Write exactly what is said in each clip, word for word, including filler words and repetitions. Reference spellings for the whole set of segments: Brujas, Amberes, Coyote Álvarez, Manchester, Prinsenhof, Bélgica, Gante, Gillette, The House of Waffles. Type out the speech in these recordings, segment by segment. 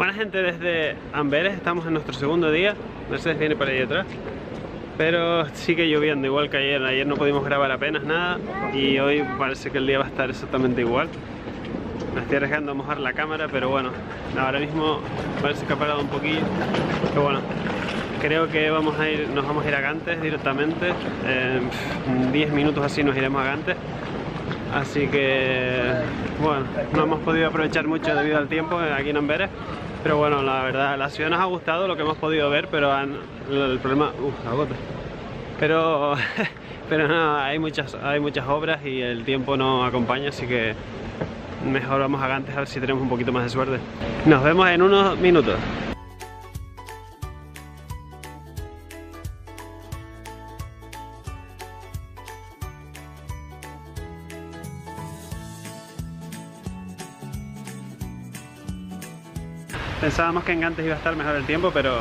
Buena gente, desde Amberes estamos en nuestro segundo día. Mercedes viene por ahí detrás. Pero sigue lloviendo, igual que ayer. Ayer no pudimos grabar apenas nada y hoy parece que el día va a estar exactamente igual. Me estoy arriesgando a mojar la cámara, pero bueno, ahora mismo parece que ha parado un poquillo. Pero bueno, creo que vamos a ir, nos vamos a ir a Gantes directamente. En diez minutos así nos iremos a Gantes. Así que, bueno, no hemos podido aprovechar mucho debido al tiempo aquí en Amberes. Pero bueno, la verdad, la ciudad nos ha gustado lo que hemos podido ver, pero han, el problema... Uh, la gota. Pero, pero no, hay muchas, hay muchas obras y el tiempo no acompaña, así que mejor vamos a Gantes a ver si tenemos un poquito más de suerte. Nos vemos en unos minutos. Pensábamos que en Gantes iba a estar mejor el tiempo, pero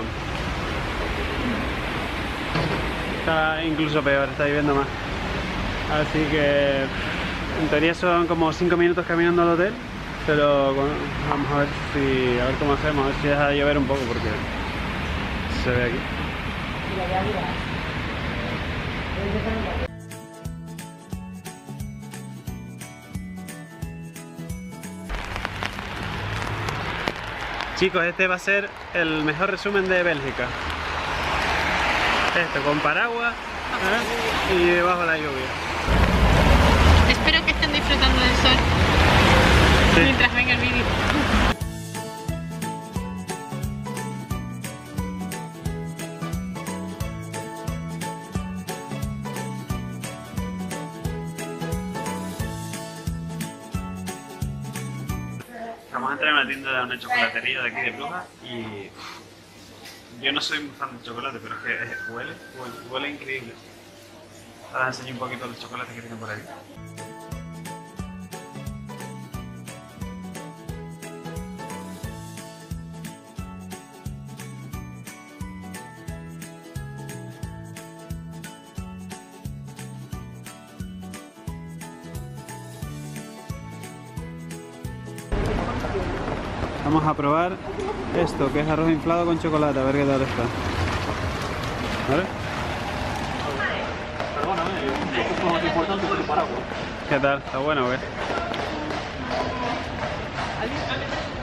está incluso peor, está lloviendo más. Así que en teoría son como cinco minutos caminando al hotel, pero bueno, vamos a ver si a ver cómo hacemos, a ver si deja de llover un poco, porque se ve aquí. Chicos, este va a ser el mejor resumen de Bélgica. Esto, con paraguas, ¿eh? Y debajo la lluvia. Espero que estén disfrutando del sol, sí, mientras ven el vídeo. Vamos a entrar en una tienda de una chocolatería de aquí de Brujas y yo no soy muy fan de chocolate, pero es que huele, huele, huele increíble. Ahora les enseño un poquito los chocolates que tienen por ahí. Vamos a probar esto, que es arroz inflado con chocolate, a ver qué tal está. ¿Vale? Perdóname, yo es importante el paraguas. ¿Qué tal? ¿Está bueno o qué?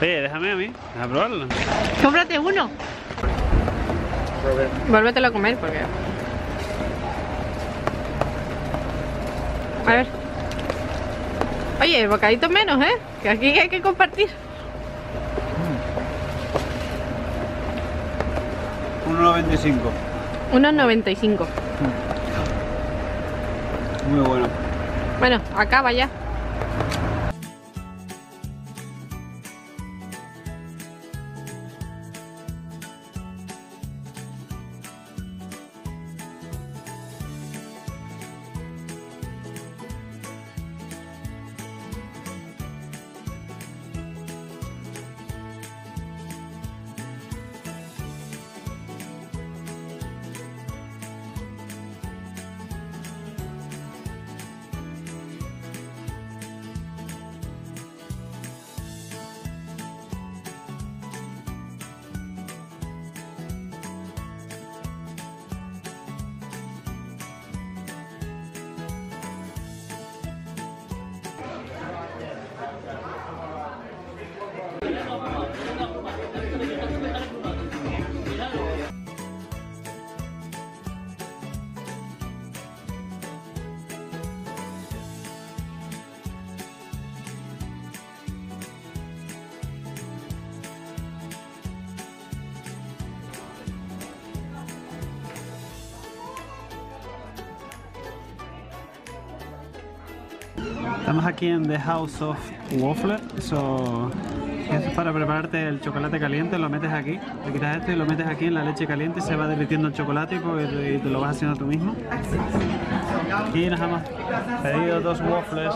Oye, déjame a mí, a probarlo. ¡Cómprate uno! Vuélvetelo a comer, porque... A ver. Oye, el bocadito menos, ¿eh? Que aquí hay que compartir. uno noventa y cinco. uno noventa y cinco. Muy bueno. Bueno, acaba ya. Estamos aquí en The House of Waffles. Eso, eso es para prepararte el chocolate caliente, lo metes aquí, te quitas esto y lo metes aquí en la leche caliente, se va derritiendo el chocolate y, y te lo vas haciendo tú mismo. Aquí nos hemos pedido dos waffles.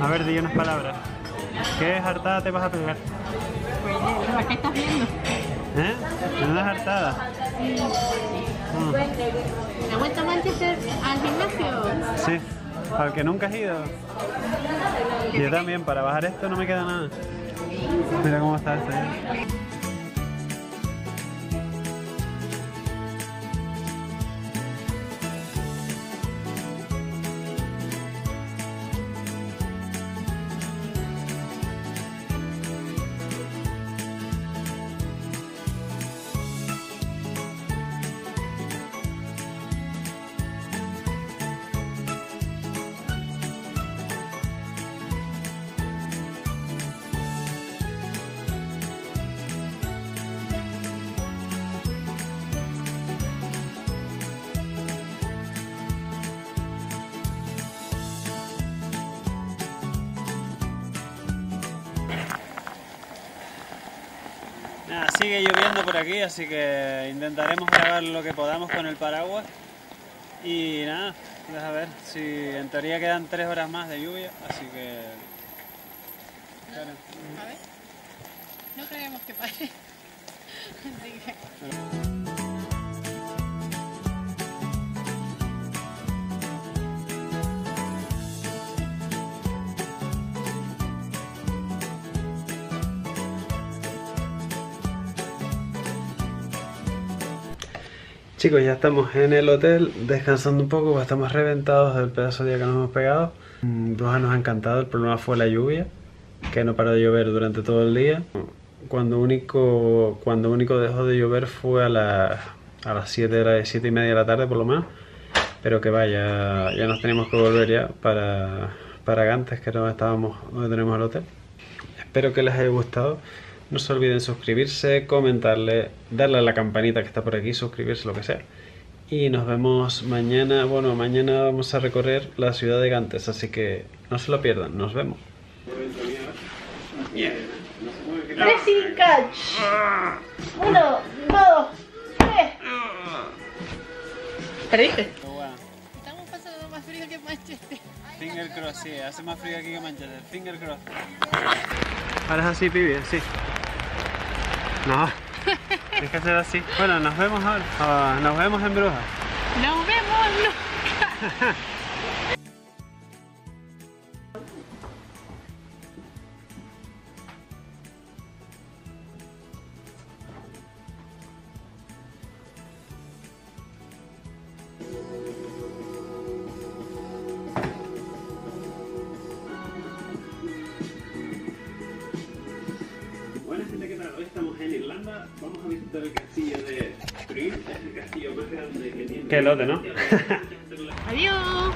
A ver, di unas palabras. ¿Qué jartada te vas a pegar? Pues, ¿qué estás viendo? ¿Eh? ¿Una jartada? Sí. ¿Te has vuelto a Manchester al gimnasio? Sí, al que nunca has ido. Yo también, para bajar esto no me queda nada. Mira cómo está este. Nada, sigue lloviendo por aquí, así que intentaremos grabar lo que podamos con el paraguas. Y nada, deja ver si en teoría quedan tres horas más de lluvia, así que... Claro. A ver, no creemos que pare. Así que... Chicos, ya estamos en el hotel, descansando un poco, estamos reventados del pedazo de día que nos hemos pegado. Brujas nos ha encantado, el problema fue la lluvia, que no paró de llover durante todo el día. Cuando único, cuando único dejó de llover fue a, la, a las siete y media de la tarde por lo menos. Pero que vaya, ya nos tenemos que volver ya para, para Gantes, que no estábamos donde tenemos el hotel. Espero que les haya gustado. No se olviden suscribirse, comentarle, darle a la campanita que está por aquí, suscribirse, lo que sea. Y nos vemos mañana. Bueno, mañana vamos a recorrer la ciudad de Gantes, así que no se lo pierdan. Nos vemos. Pressing catch. Uno, dos, tres. ¿Perdiste? Estamos pasando más frío que Manchester. Finger cross, sí, hace más frío aquí que Manchester. Finger cross. Ahora es así, pibe, sí. No, es que hacer así. Bueno, nos vemos ahora. Oh, nos vemos en Brujas. Nos vemos nunca. Vamos a visitar el castillo de Prinsenhof, el castillo más grande que tiene. Qué lote, ¿no? Adiós.